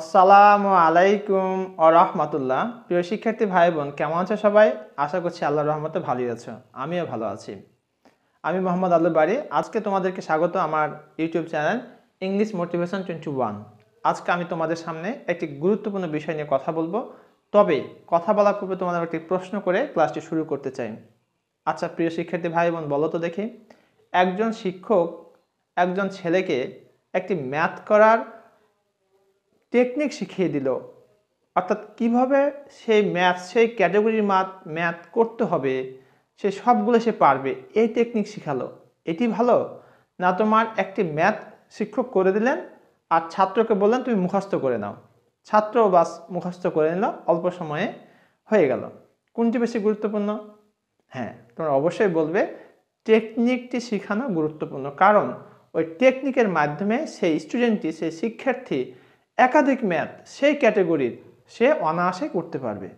আসসালামু আলাইকুম ওয়া রাহমাতুল্লাহ। প্রিয় শিক্ষার্থী ভাই বোন, কেমন আছো সবাই? আশা করছি আল্লাহর রহমতে ভালোই আছো। আমিও ভালো আছি। আমি মোহাম্মদ আদল বাড়ি। আজকে তোমাদেরকে স্বাগত আমার ইউটিউব চ্যানেল ইংলিশ মোটিভেশন 21। আজকে আমি তোমাদের সামনে একটি গুরুত্বপূর্ণ বিষয় নিয়ে কথা বলবো, তবে কথা বলার পূর্বে তোমাদের একটি প্রশ্ন করে ক্লাসটি শুরু করতে চাই। আচ্ছা প্রিয় শিক্ষার্থী ভাই বোন, বলো তো দেখি, একজন শিক্ষক একজন ছেলেকে একটি ম্যাথ করার টেকনিক শিখিয়ে দিল, অর্থাৎ কিভাবে সেই ম্যাথ, সেই ক্যাটাগরির ম্যাথ করতে হবে, সে সবগুলো সে পারবে, এই টেকনিক শিখালো। এটি ভালো না? তোমার একটি ম্যাথ শিক্ষক করে দিলেন আর ছাত্রকে বললেন তুমি মুখস্থ করে নাও, ছাত্র বাস মুখস্থ করে নিল, অল্প সময়ে হয়ে গেল। কোনটি বেশি গুরুত্বপূর্ণ? হ্যাঁ, তোমরা অবশ্যই বলবে টেকনিকটি শেখানো গুরুত্বপূর্ণ, কারণ ওই টেকনিকের মাধ্যমে সেই স্টুডেন্টটি, সেই শিক্ষার্থী একাধিক ম্যাথ সেই ক্যাটাগরির সে অনায়াসে করতে পারবে,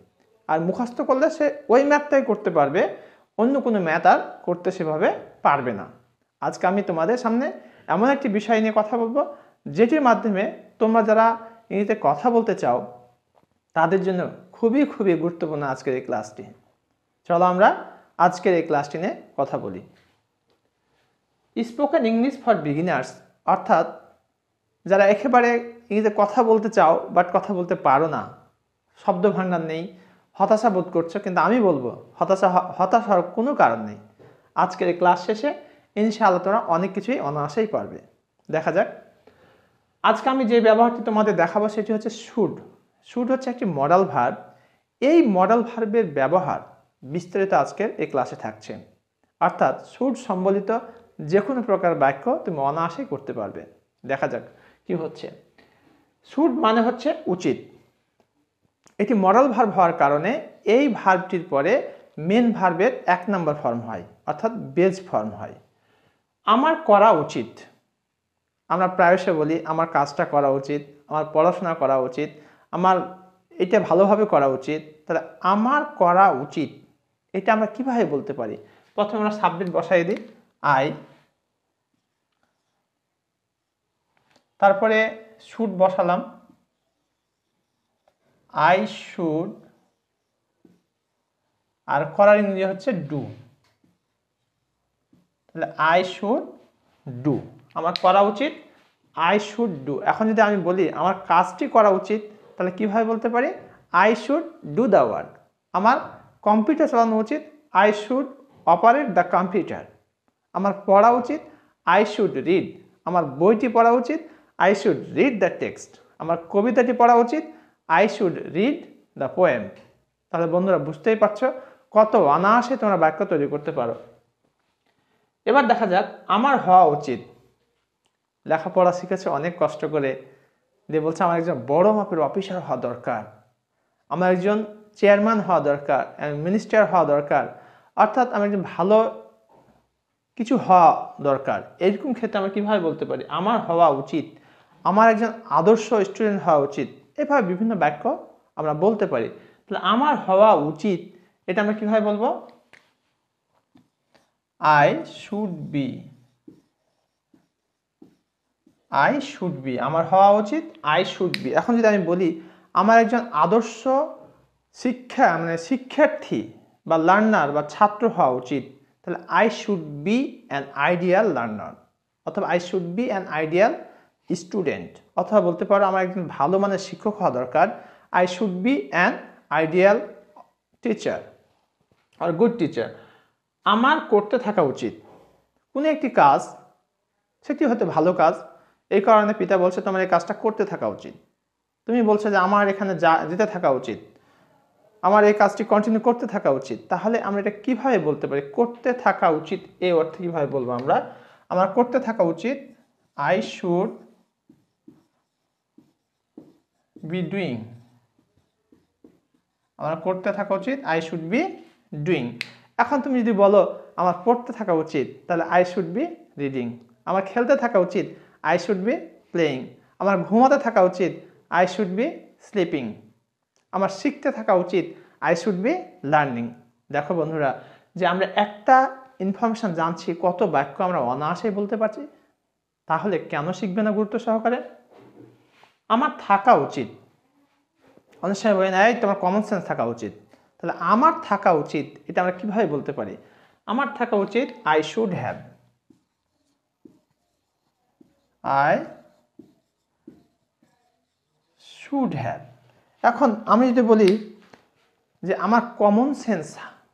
আর মুখস্থ করলে সে ওই ম্যাথটাই করতে পারবে, অন্য কোনো ম্যাথ আর করতে সেভাবে পারবে না। আজকে আমি তোমাদের সামনে এমন একটি বিষয় নিয়ে কথা বলবো যেটির মাধ্যমে তোমরা যারা ইংরেজিতে কথা বলতে চাও তাদের জন্য খুবই খুবই গুরুত্বপূর্ণ আজকের এই ক্লাসটি। চলো আমরা আজকের এই ক্লাসটি নিয়ে কথা বলি। স্পোকেন ইংলিশ ফর বিগিনার্স, অর্থাৎ যারা একেবারে ইংরেজিতে কথা বলতে চাও বাট কথা বলতে পারো না, শব্দ ভাণ্ডার নেই, হতাশা বোধ করছো, কিন্তু আমি বলবো হতাশ হওয়ার কোনো কারণ নেই। আজকের এই ক্লাস শেষে ইনশাআল্লাহ তোমরা অনেক কিছুই অনায়াসেই পারবে। দেখা যাক, আজকে আমি যে ব্যবহারটি তোমাদের দেখাবো সেটি হচ্ছে শুড। শুড হচ্ছে একটি মডাল ভার্ব। এই মডাল ভার্বের ব্যবহার বিস্তারিত আজকের এই ক্লাসে থাকছে, অর্থাৎ শুড সম্বলিত যে কোনো প্রকার বাক্য তুমি অনায়াসেই করতে পারবে। দেখা যাক কি হচ্ছে। শুড মানে হচ্ছে উচিত। এটি মডাল ভার্ব হওয়ার কারণে এই ভার্বটির পরে মেন ভার্বের ১ নম্বর ফর্ম হয়, অর্থাৎ বেজ ফর্ম হয়। আমার করা উচিত, আমরা প্রায়শই বলি আমার কাজটা করা উচিত, আমার পড়াশোনা করা উচিত, আমার এটা ভালোভাবে করা উচিত। তাহলে আমার করা উচিত এটা আমরা কিভাবে বলতে পারি? প্রথমে আমরা সাবজেক্ট বসাই দিই আই, তারপরে শুড বসালাম, আই শুড, আর করার ইংরেজি হচ্ছে ডু। তাহলে আই শুড ডু, আমার করা উচিত, আই শুড ডু। এখন যদি আমি বলি আমার কাজটি করা উচিত, তাহলে কীভাবে বলতে পারি? I should do the work. আমার কম্পিউটার চালানো উচিত, I should operate the computer. আমার পড়া উচিত, আই শুড রিড। আমার বইটি পড়া উচিত, I should read the text. আমার কবিতাটি পড়া উচিত, I should read the poem. তাহলে বন্ধুরা বুঝতেই পারছো কত অনায়াসে তোমরা বাক্য তৈরি করতে পারো। এবার দেখা যাক, আমার হওয়া উচিত। লেখাপড়া শিখেছে অনেক কষ্ট করে, যে বলছে আমার একজন বড় মাপের অফিসার হওয়া দরকার, আমার একজন চেয়ারম্যান হওয়া দরকার, মিনিস্টার হওয়া দরকার, অর্থাৎ আমার একজন ভালো কিছু হওয়া দরকার। এরকম ক্ষেত্রে আমরা কীভাবে বলতে পারি? আমার হওয়া উচিত, আমার একজন আদর্শ স্টুডেন্ট হওয়া উচিত, এভাবে বিভিন্ন বাক্য আমরা বলতে পারি। তাহলে আমার হওয়া উচিত এটা আমরা কীভাবে বলবো? I should be, I should be, আমার হওয়া উচিত, আই শুড বি। এখন যদি আমি বলি আমার একজন আদর্শ শিক্ষার্থী বা লার্নার বা ছাত্র হওয়া উচিত, তাহলে I should be an ideal learner, অথবা I should be an ideal student, অথবা বলতে পারো আমার একজন ভালো মানের শিক্ষক হওয়া দরকার, I should be an ideal teacher আর গুড টিচার। আমার করতে থাকা উচিত কোনো একটি কাজ, সেটি হয়তো ভালো কাজ, এই কারণে পিতা বলছে তোমার এই কাজটা করতে থাকা উচিত, তুমি বলছো যে আমার এখানে যেতে থাকা উচিত, আমার এই কাজটি কন্টিনিউ করতে থাকা উচিত। তাহলে আমরা এটা কীভাবে বলতে পারি? করতে থাকা উচিত এই অর্থে কীভাবে বলবো আমরা? আমার করতে থাকা উচিত, আই শুড বি ডুইং, আমার করতে থাকা উচিত, আই শুড বি ডুইং। এখন তুমি যদি বলো আমার পড়তে থাকা উচিত, তাহলে আই শুড বি রিডিং। আমার খেলতে থাকা উচিত, আই শুড বি প্লেয়িং। আমার ঘুমাতে থাকা উচিত, আই শুড বি স্লিপিং। আমার শিখতে থাকা উচিত, আই শুড বি লার্নিং। দেখো বন্ধুরা, যে আমরা একটা ইনফরমেশান জানছি, কত বাক্য আমরা অনায়াসেই বলতে পারছি। তাহলে কেন শিখবে না গুরুত্ব সহকারে? আমার থাকা উচিত। অনেক সময় বলেন এই তোমার কমন সেন্স থাকা উচিত, তাহলে আমার থাকা উচিত এটা আমরা কিভাবে বলতে পারি? আমার থাকা উচিত I should have, I should have. এখন আমি যদি বলি যে আমার কমন সেন্স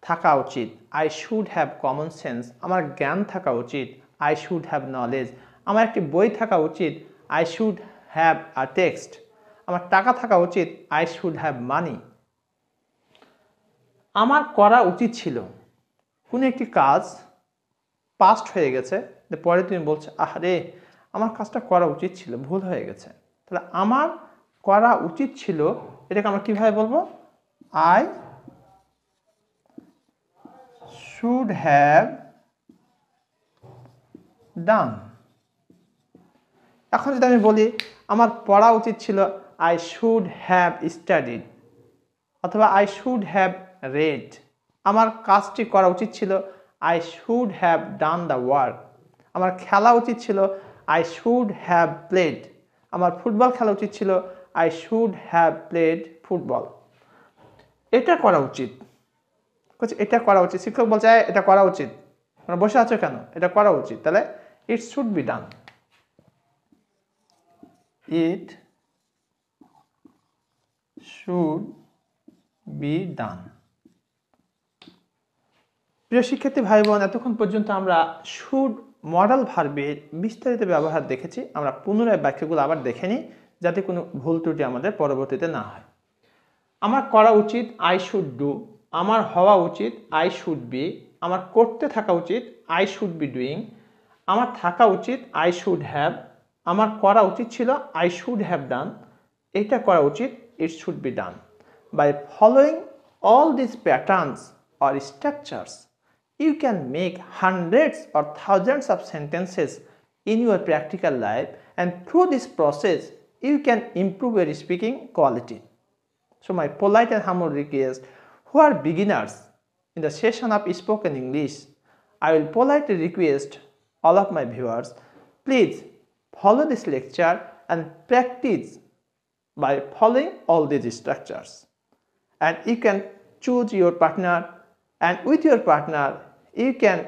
থাকা উচিত, I should have common sense, আমার জ্ঞান থাকা উচিত, আই শুড হ্যাভ নলেজ, আমার একটি বই থাকা উচিত, I should have a text, আমার টাকা থাকা উচিত, আই শুড হ্যাভ মানি। আমার করা উচিত ছিল, কোনো একটি কাজ পাস্ট হয়ে গেছে, পরে তুমি বলছো আরে আমার কাজটা করা উচিত ছিল, ভুল হয়ে গেছে। তাহলে আমার করা উচিত ছিল এটাকে আমরা কীভাবে বলবো? I should have done. এখন যদি আমি বলি আমার পড়া উচিত ছিল, আই শুড হ্যাভ স্টাডিড, অথবা আই শুড হ্যাভ রেড, আমার কাজটি করা উচিত ছিল, I should have done the work, আমার খেলা উচিত ছিল, আই শুড হ্যাভ প্লেড, আমার ফুটবল খেলা উচিত ছিল, I should have played football. এটা করা উচিত, এটা করা উচিত, শিক্ষক বলছে এটা করা উচিত, মানে বসে আছো কেন, এটা করা উচিত, তাহলে it should be done, it should be done. প্রিয় শিক্ষার্থী ভাই বোন, এতক্ষণ পর্যন্ত আমরা শুড মডেল ভার্বের বিস্তারিত ব্যবহার দেখেছি। আমরা পুনরায় বাক্যগুলো আবার দেখে নিই যাতে কোনো ভুল ত্রুটি আমাদের পরবর্তীতে না হয়। আমার করা উচিত আই শুড ডু, আমার হওয়া উচিত আই শুড বি, আমার করতে থাকা উচিত আই শুড বি ডুইং, আমার থাকা উচিত আই শুড হ্যাভ, আমার করা উচিত ছিল আই শুড হ্যাভ ডান, এটা করা উচিত it should be done. By following all this patterns or structures you can make hundreds or thousands of sentences in your practical life, and through this process you can improve your speaking quality. So my polite and humble request, who are beginners in the session of spoken English, I will politely request all of my viewers, please follow this lecture and practice by following all these structures, and you can choose your partner, and with your partner you can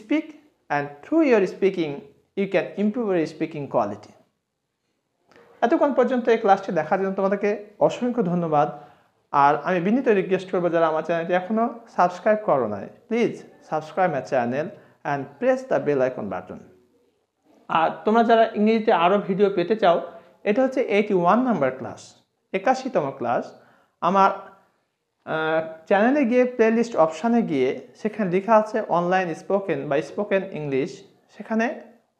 speak, and through your speaking you can improve your speaking quality. এতক্ষণ পর্যন্ত এই ক্লাসটি দেখার জন্য তোমাদেরকে অসংখ্য ধন্যবাদ। আর আমি বিনীত রিকোয়েস্ট করবো যারা আমার চ্যানেলটি এখনও সাবস্ক্রাইব করো নাই, please subscribe my channel and press the bell icon button. আর তোমরা যারা ইংরেজিতে আরও ভিডিও পেতে চাও, এটা হচ্ছে 81 নাম্বার ক্লাস, 81তম ক্লাস। আমার চ্যানেলে গিয়ে প্লেলিস্ট অপশানে গিয়ে সেখানে লেখা আছে অনলাইন স্পোকেন বা স্পোকেন ইংলিশ, সেখানে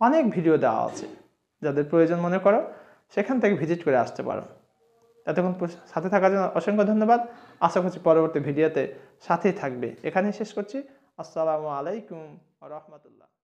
অনেক ভিডিও দেওয়া আছে, যাদের প্রয়োজন মনে করো সেখান থেকে ভিজিট করে আসতে পারো। এতক্ষণ সাথে থাকার জন্য অসংখ্য ধন্যবাদ। আশা করছি পরবর্তী ভিডিওতে সাথেই থাকবে। এখানেই শেষ করছি। আসসালামু আলাইকুম ওয়া রাহমাতুল্লাহ।